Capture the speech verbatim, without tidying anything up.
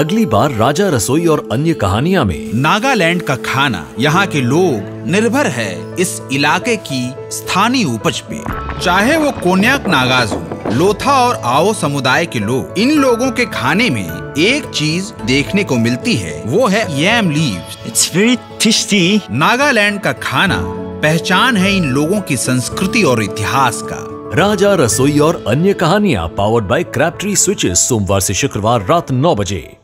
अगली बार राजा रसोई और अन्य कहानियाँ में। नागालैंड का खाना यहाँ के लोग निर्भर है इस इलाके की स्थानीय उपज पे, चाहे वो कोन्याक नागाज हो। लोथा और आओ समुदाय के लोग, इन लोगों के खाने में एक चीज देखने को मिलती है, वो है yam leaves. It's very tasty. Nagaland का खाना पहचान है इन लोगों की संस्कृति और इतिहास का। राजा रसोई और अन्य कहानियाँ powered by Crabtree switches, सोमवार से शुक्रवार रात नौ बजे।